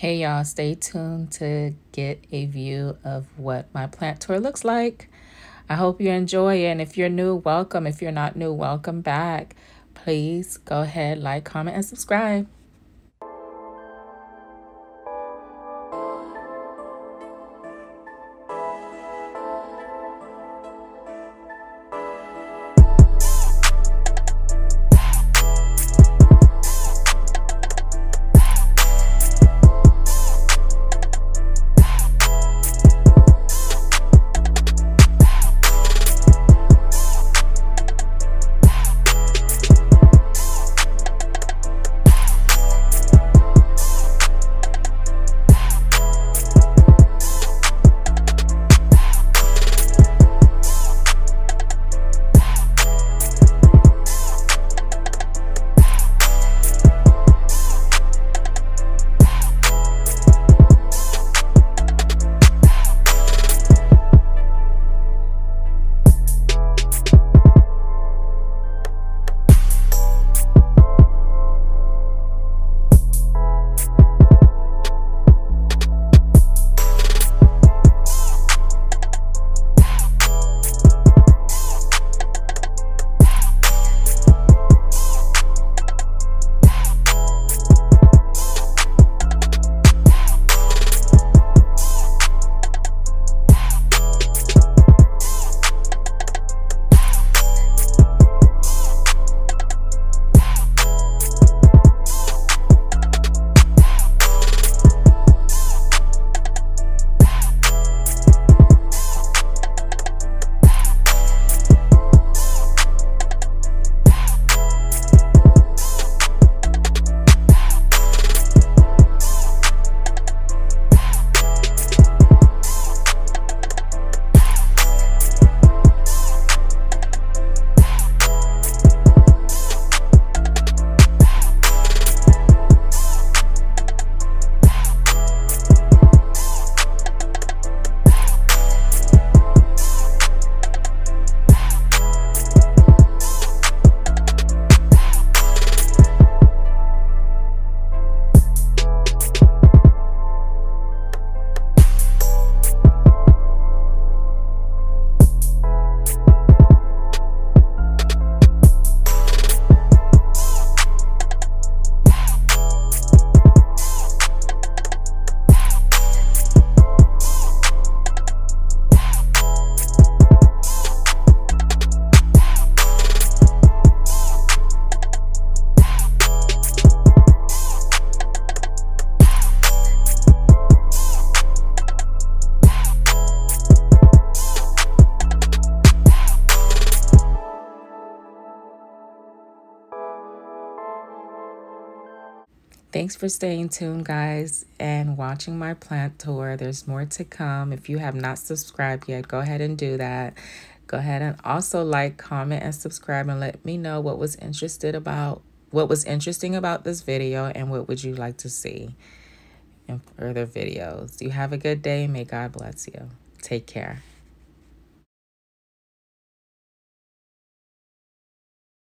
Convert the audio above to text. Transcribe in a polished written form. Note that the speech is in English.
Hey y'all, stay tuned to get a view of what my plant tour looks like. I hope you enjoy it, and if you're new, welcome. If you're not new, welcome back. Please go ahead, like, comment, and subscribe. Thanks for staying tuned, guys, and watching my plant tour. There's more to come. If you have not subscribed yet, go ahead and do that. Go ahead and also like, comment, and subscribe, and let me know what was interesting about this video and what would you like to see in further videos. You have a good day. May God bless you. Take care.